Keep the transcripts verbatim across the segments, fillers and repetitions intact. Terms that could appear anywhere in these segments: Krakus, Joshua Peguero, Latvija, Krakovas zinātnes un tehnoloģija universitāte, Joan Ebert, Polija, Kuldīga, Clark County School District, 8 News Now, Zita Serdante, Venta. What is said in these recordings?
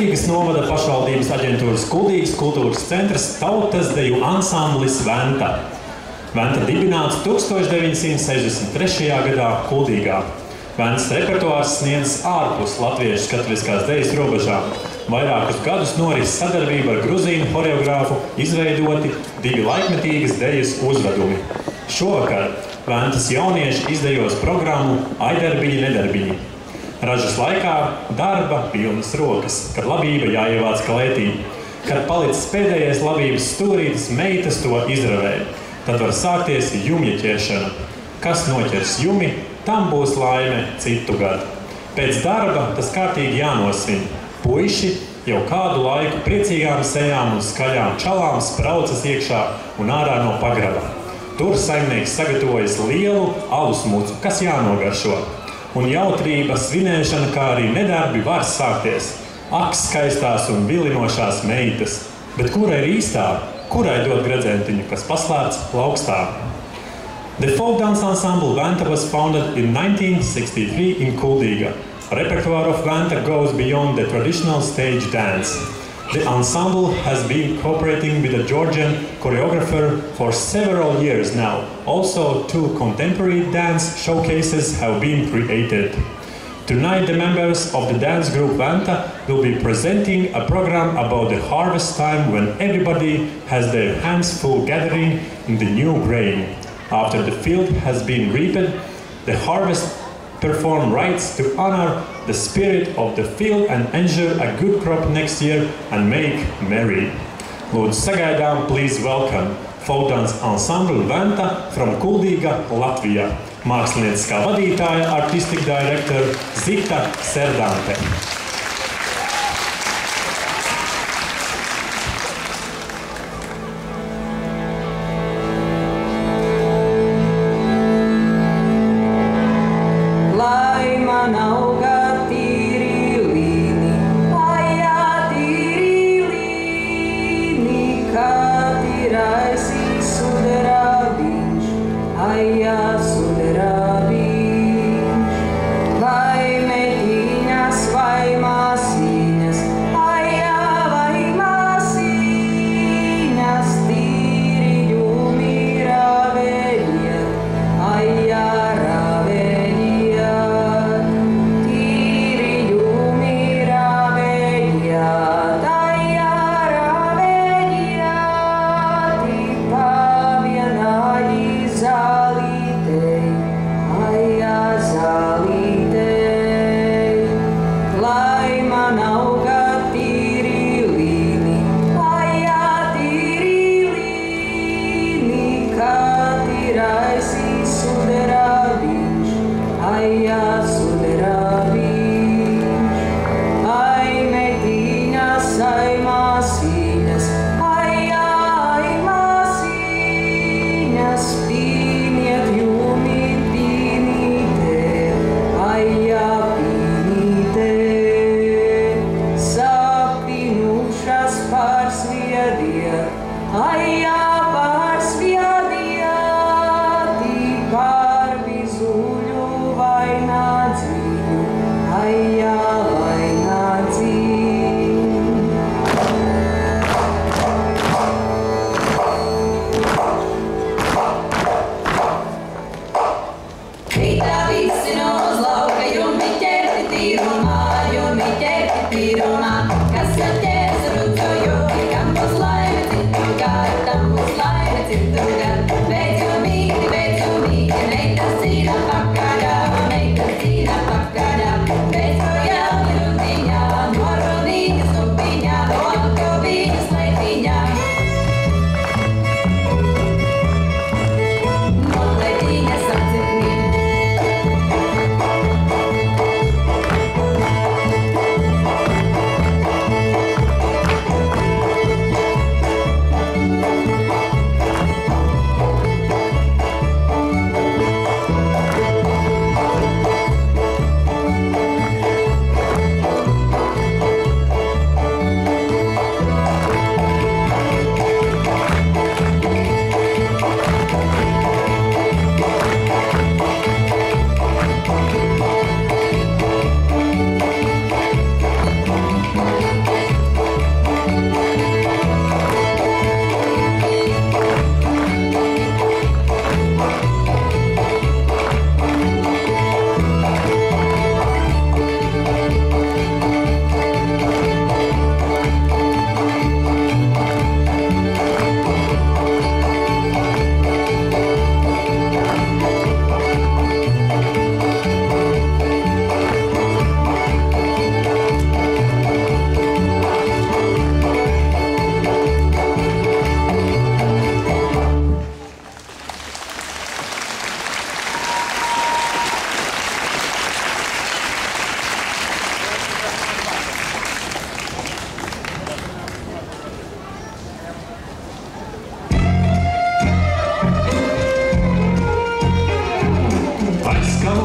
Kuldīgas novada pašvaldības aģentūras Kuldīgas kultūras centrs tautas deju ansamblis Venta. Venta dibināts tūkstoš deviņsimt sešdesmit trešajā gadā Kuldīgā. Ventas repertoārs sniedz ārpus latviešu katoliskās dejas robežām. Vairākus gadus noris sadarbība ar gruzīnu horeogrāfu izveidoti divi laikmetīgas dejas uzvedumi. Šovakar Ventas jaunieši izdejos programmu Aidarbiņi nedarbiņi. Ražas laikā darba pilnas rokas, kad labība jāievāc kalētī. Kad palicis pēdējais labības stūrītis, meitas to izravēja. Tad var sākties jumja ķeršana. Kas noķers jumi, tam būs laime citu gadu. Pēc darba tas kārtīgi jānosvin. Puiši jau kādu laiku priecīgām sejām un skaļām čalām spraucas iekšā un ārā no pagraba. Tur saimnieks sagatavojas lielu alusmucu, kas jānogaršo. Un jautrība, svinēšana, kā arī nedarbi var sākties. Ak, skaistās un vilinošās meitas. Bet kurai ir īstā? Kurai dot gredzentiņu, kas paslēpts plaukstā? The folk dance ensemble Venta was founded in nineteen sixty-three in Kuldīga. Repertoire of Venta goes beyond the traditional stage dance. The ensemble has been cooperating with a Georgian choreographer for several years now. Also, two contemporary dance showcases have been created. Tonight, the members of the dance group Venta will be presenting a program about the harvest time when everybody has their hands full gathering in the new grain. After the field has been reaped, the harvest perform rites to honor the spirit of the field and ensure a good crop next year and make merry. Lūdzu sagaidām, please welcome folk dance ensemble Venta from Kuldīga, Latvija. Mākslinieciskā vadītāja, artistic director Zita Serdante. Vai metiņas, vai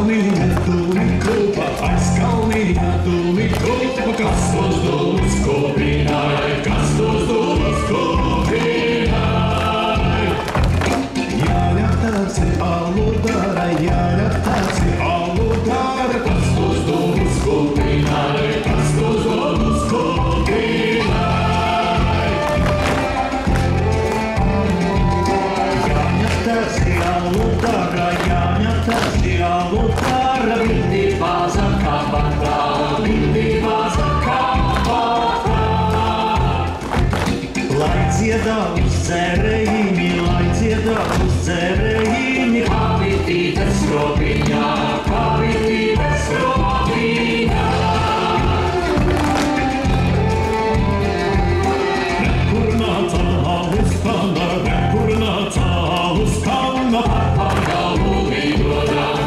Dūmiņa, dūmi kūpa, aiz kalniņa, dūmi kūpa, kas tos dūmus kūpināja, kas tos dūmus kūpināja. Jāļa tāci aludāra, jāļa tāci aludāra, kas tos dūmus kūpināja, kas tos dūmus kūpināja. Jāļa tāci aludāra, jāļa tāci. Aludāra bildībā zakāpatā, bildībā zakāpatā. Lai dziedā uz dzērējīmi, lai dziedā uz dzērējīmi, pavitītes robiņā, pavitītes robiņā. Nekur nācā uz kalna, nekur nācā uz kalna, papagalu vidodam.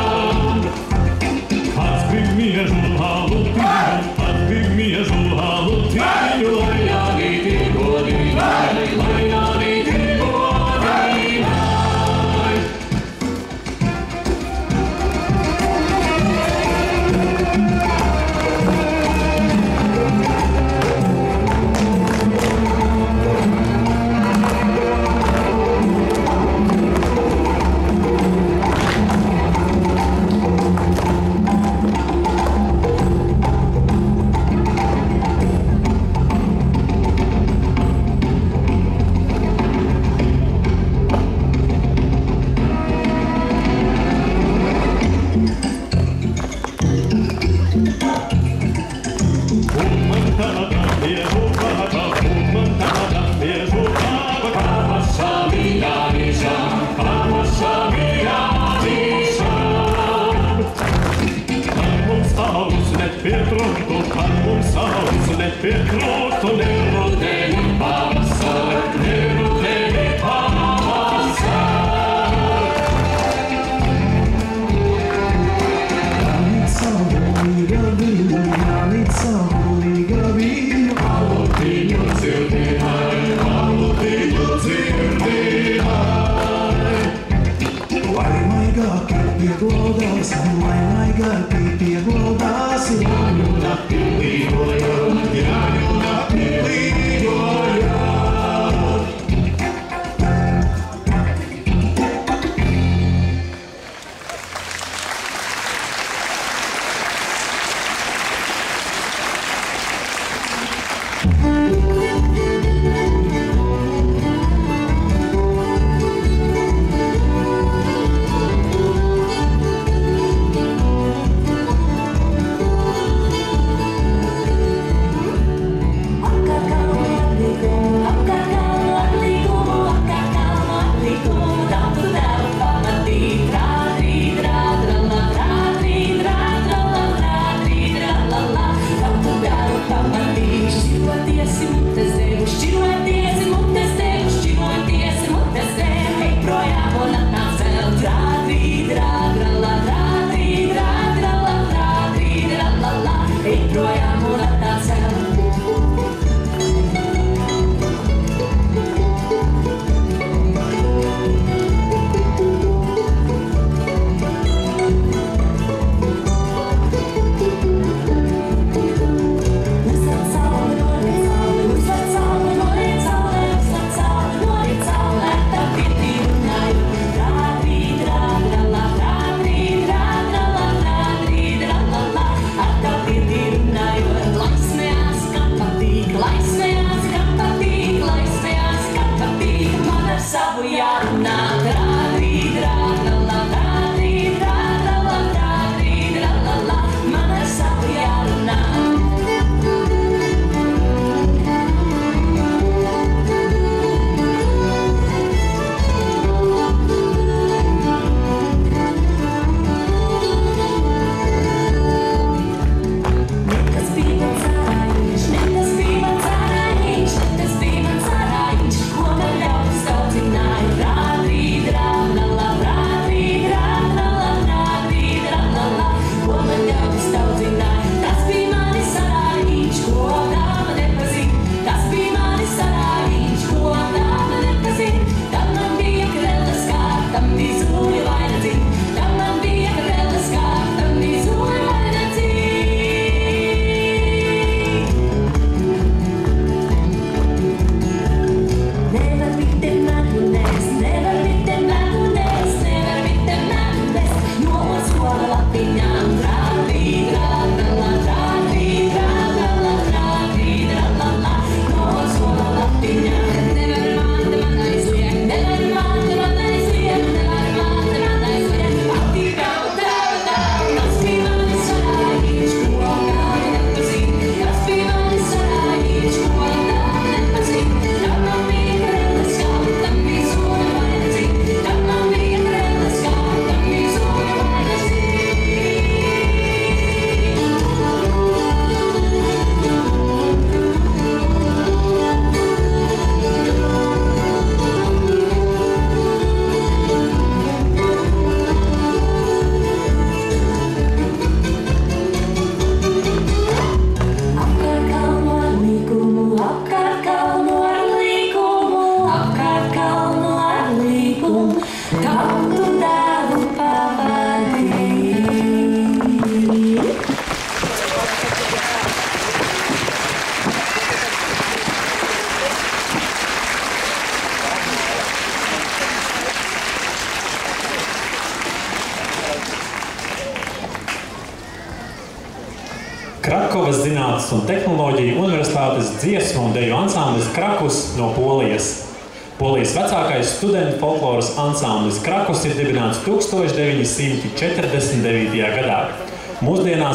Nine, nine. Krakovas zinātnes un tehnoloģija universitātes dziesmu un deju ansamblis Krakus no Polijas. Polijas vecākais studentu folkloras ansamblis Krakus ir dibināts tūkstoš deviņi simti četrdesmit devītajā gadā. Mūsdienās